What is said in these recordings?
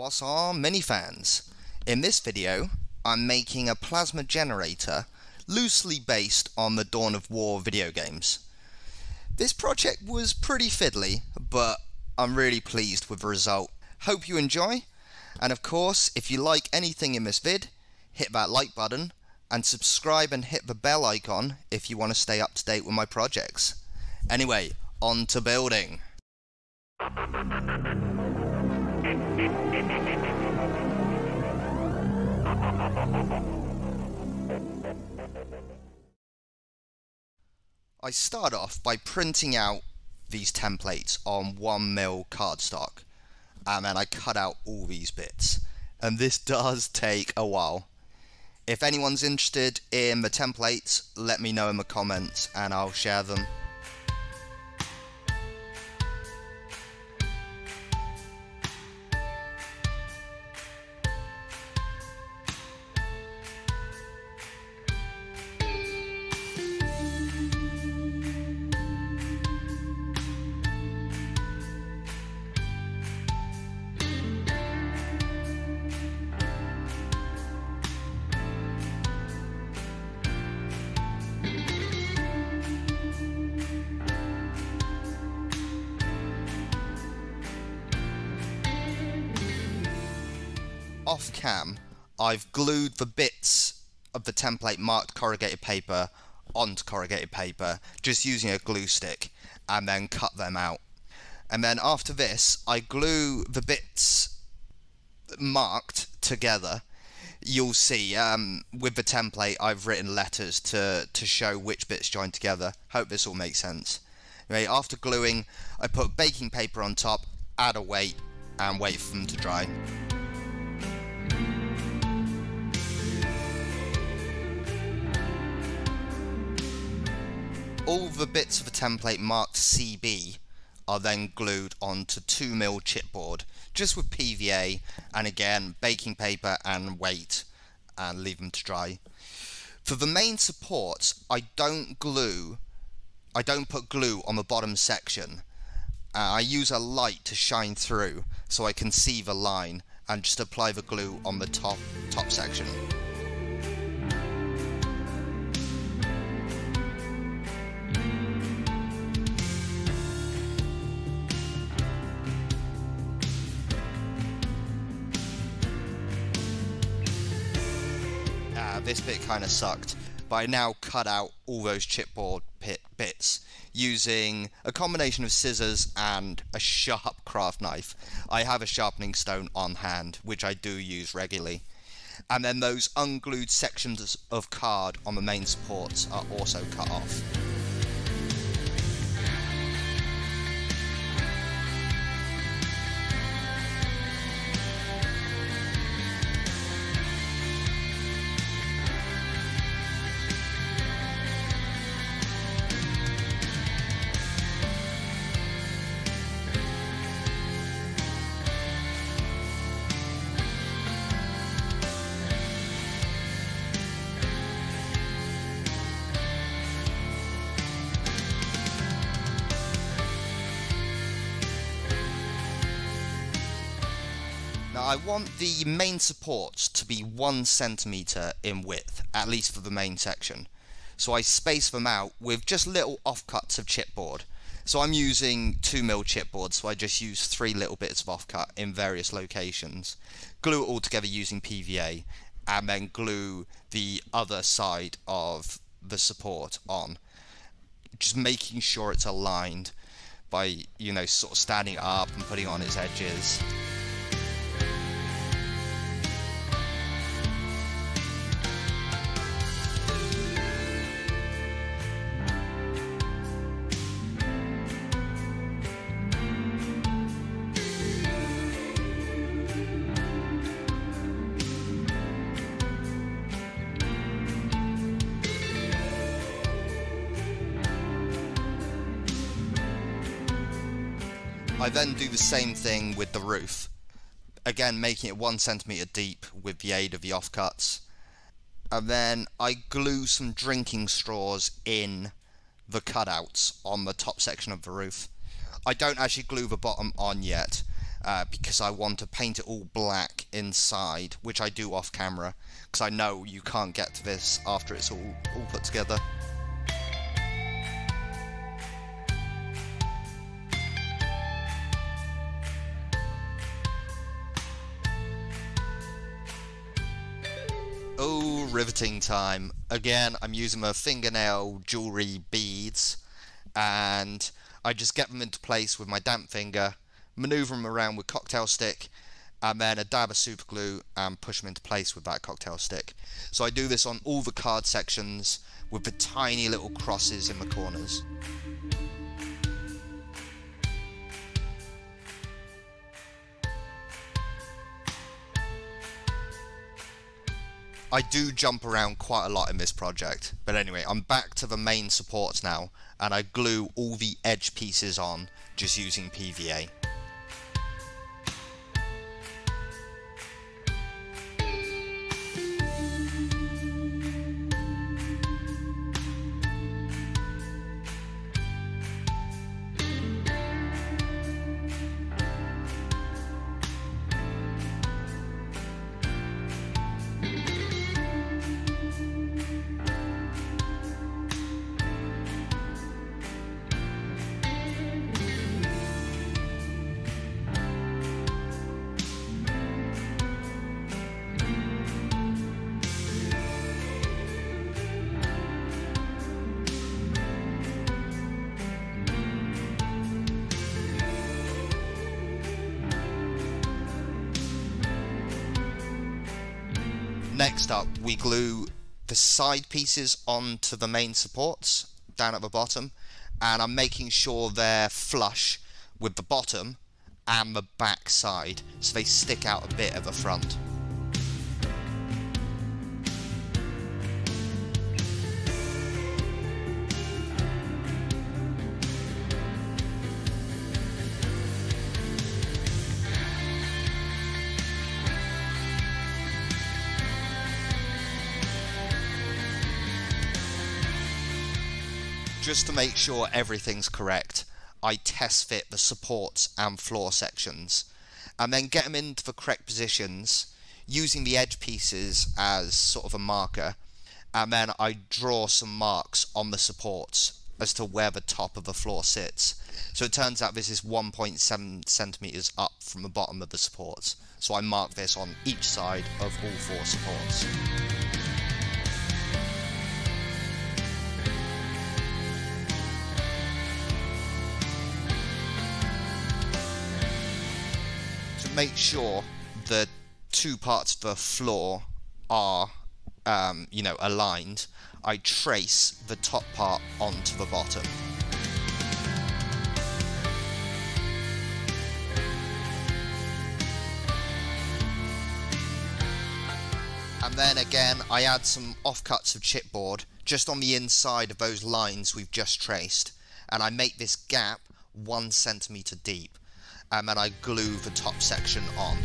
What's up, minifans? In this video, I'm making a plasma generator loosely based on the Dawn of War video games. This project was pretty fiddly, but I'm really pleased with the result. Hope you enjoy, and of course, if you like anything in this vid, hit that like button, and subscribe and hit the bell icon if you want to stay up to date with my projects. Anyway, on to building. I start off by printing out these templates on 1mm cardstock, and then I cut out all these bits, and this does take a while. If anyone's interested in the templates, let me know in the comments and I'll share them. Off cam, I've glued the bits of the template marked corrugated paper onto corrugated paper, just using a glue stick, and then cut them out. And then after this, I glue the bits marked together. You'll see with the template, I've written letters to show which bits join together. Hope this all makes sense. Anyway, after gluing, I put baking paper on top, add a weight, and wait for them to dry. All the bits of the template marked CB are then glued onto 2mm chipboard, just with PVA, and again baking paper and weight, and leave them to dry. For the main supports, I don't put glue on the bottom section. I use a light to shine through so I can see the line, and just apply the glue on the top section. This bit kind of sucked, but I now cut out all those chipboard bits using a combination of scissors and a sharp craft knife. I have a sharpening stone on hand, which I do use regularly. And then those unglued sections of card on the main supports are also cut off. I want the main supports to be 1cm in width, at least for the main section, so I space them out with just little offcuts of chipboard. So I'm using 2mm chipboard, so I just use 3 little bits of offcut in various locations, glue it all together using PVA, and then glue the other side of the support on, just making sure it's aligned by, you know, sort of standing it up and putting it on its edges. I then do the same thing with the roof, again making it 1cm deep with the aid of the offcuts, and then I glue some drinking straws in the cutouts on the top section of the roof. I don't actually glue the bottom on yet, because I want to paint it all black inside, which I do off camera, because I know you can't get to this after it's all put together. Oh, riveting time. Again, I'm using my fingernail jewellery beads, and I just get them into place with my damp finger, manoeuvre them around with cocktail stick, and then a dab of super glue and push them into place with that cocktail stick. So I do this on all the card sections with the tiny little crosses in the corners. I do jump around quite a lot in this project, but anyway, I'm back to the main supports now, and I glue all the edge pieces on just using PVA. Next up, we glue the side pieces onto the main supports down at the bottom, and I'm making sure they're flush with the bottom and the back side, so they stick out a bit at the front. Just to make sure everything's correct, I test fit the supports and floor sections, and then get them into the correct positions using the edge pieces as sort of a marker, and then I draw some marks on the supports as to where the top of the floor sits. So it turns out this is 1.7 centimeters up from the bottom of the supports, so I mark this on each side of all four supports. Make sure the two parts of the floor are, aligned. I trace the top part onto the bottom. And then again, I add some offcuts of chipboard just on the inside of those lines we've just traced, and I make this gap 1 centimetre deep. And then I glue the top section on.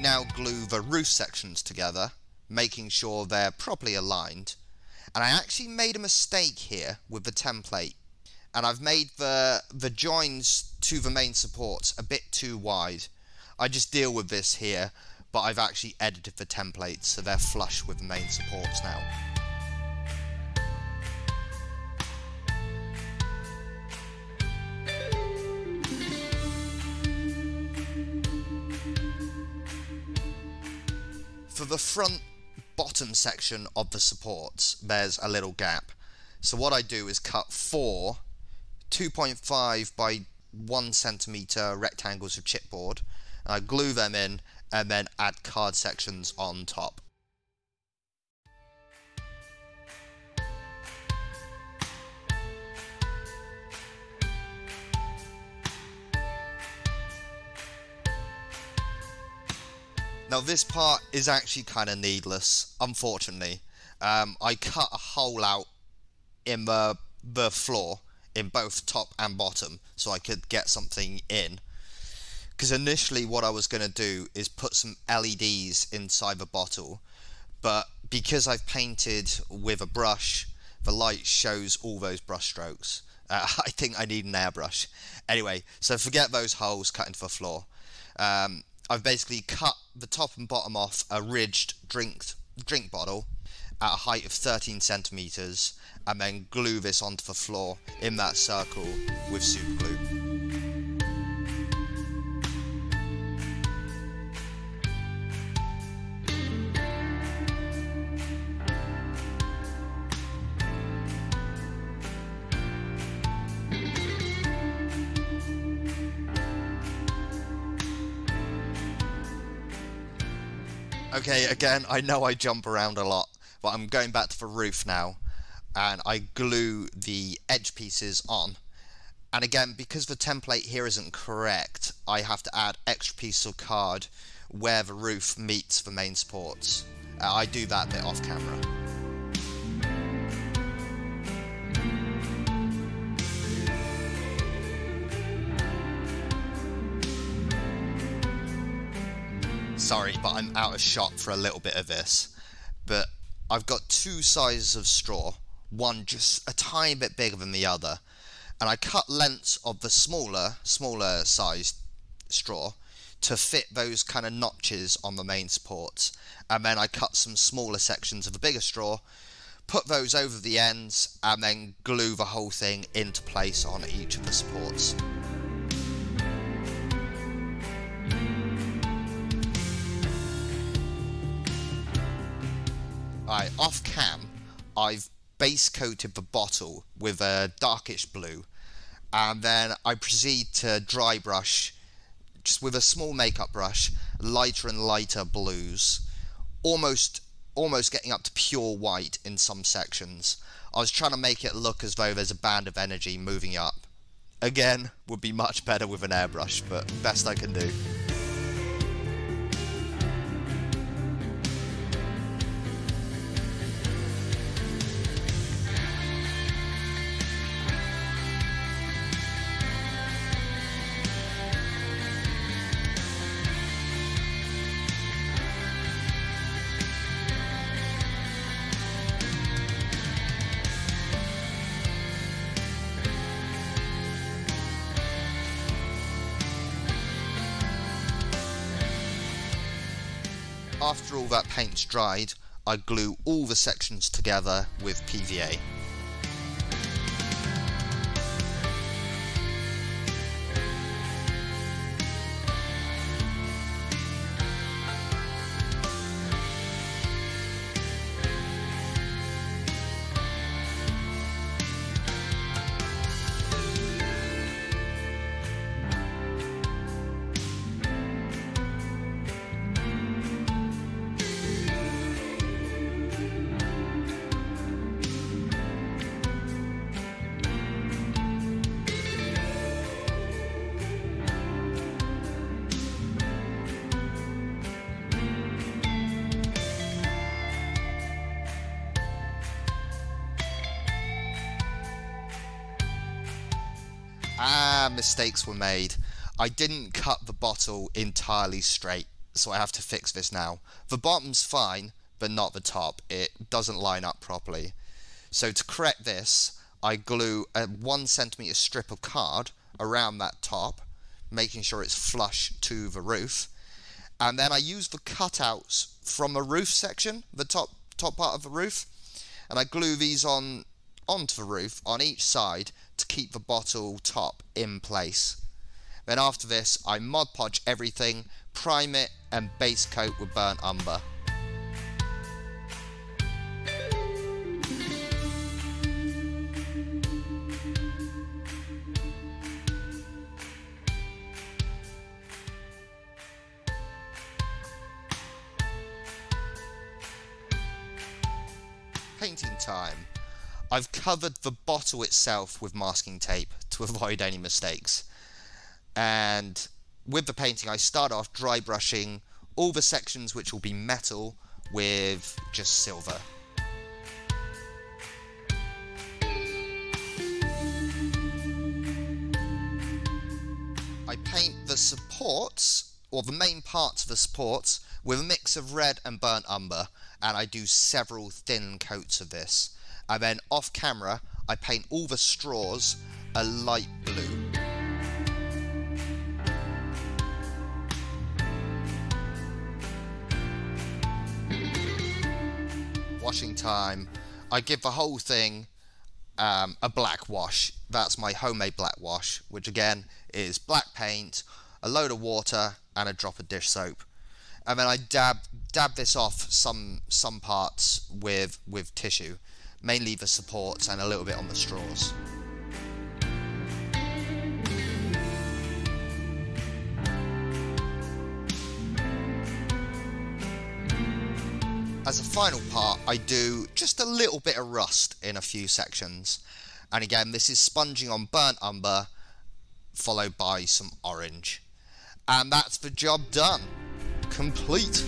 Now glue the roof sections together, making sure they're properly aligned, and I actually made a mistake here with the template, and I've made the joins to the main supports a bit too wide. I just deal with this here, but I've actually edited the template so they're flush with the main supports now. For the front bottom section of the supports, there's a little gap. So what I do is cut 4 2.5 by 1 centimetre rectangles of chipboard, and I glue them in and then add card sections on top. Now this part is actually kind of needless, unfortunately. I cut a hole out in the floor in both top and bottom so I could get something in, because initially what I was going to do is put some LEDs inside the bottle, but because I've painted with a brush, the light shows all those brush strokes. I think I need an airbrush. Anyway, so forget those holes cut into the floor. I've basically cut the top and bottom off a ridged drink bottle at a height of 13 centimeters, and then glue this onto the floor in that circle with super glue. Okay, again, I know I jump around a lot, but I'm going back to the roof now, and I glue the edge pieces on. And again, because the template here isn't correct, I have to add extra pieces of card where the roof meets the main supports. I do that bit off camera. Sorry, but I'm out of shot for a little bit of this. But I've got two sizes of straw, one just a tiny bit bigger than the other, and I cut lengths of the smaller sized straw to fit those kind of notches on the main supports, and then I cut some smaller sections of the bigger straw, put those over the ends, and then glue the whole thing into place on each of the supports. Alright, off cam, I've base coated the bottle with a darkish blue, and then I proceed to dry brush, just with a small makeup brush, lighter and lighter blues, almost getting up to pure white in some sections. I was trying to make it look as though there's a band of energy moving up. Again, would be much better with an airbrush, but best I can do. After all that paint's dried, I glue all the sections together with PVA. Mistakes were made. I didn't cut the bottle entirely straight, so I have to fix this now. The bottom's fine, but not the top. It doesn't line up properly. So to correct this, I glue a 1 centimeter strip of card around that top, making sure it's flush to the roof, and then I use the cutouts from the roof section, the top part of the roof, and I glue these onto the roof on each side to keep the bottle top in place. Then after this, I Mod Podge everything, prime it, and base coat with burnt umber. Painting time. I've covered the bottle itself with masking tape to avoid any mistakes. And with the painting, I start off dry brushing all the sections which will be metal with just silver. I paint the supports, or the main parts of the supports, with a mix of red and burnt umber, and I do several thin coats of this. And then off camera, I paint all the straws a light blue. Washing time, I give the whole thing a black wash. That's my homemade black wash, which again is black paint, a load of water and a drop of dish soap, and then I dab this off some parts with tissue, mainly the supports and a little bit on the straws. As a final part, I do just a little bit of rust in a few sections, and again this is sponging on burnt umber followed by some orange, and that's the job done, complete.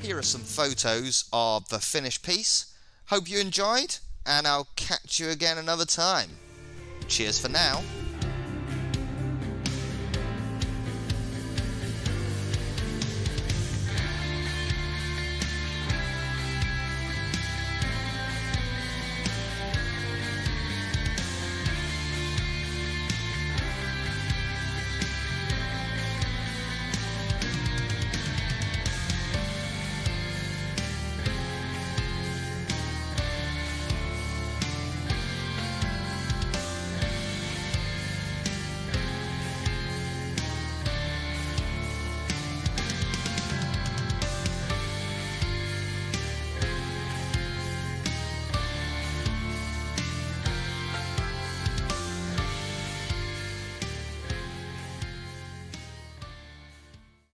Here are some photos of the finished piece. Hope you enjoyed, and I'll catch you again another time. Cheers for now.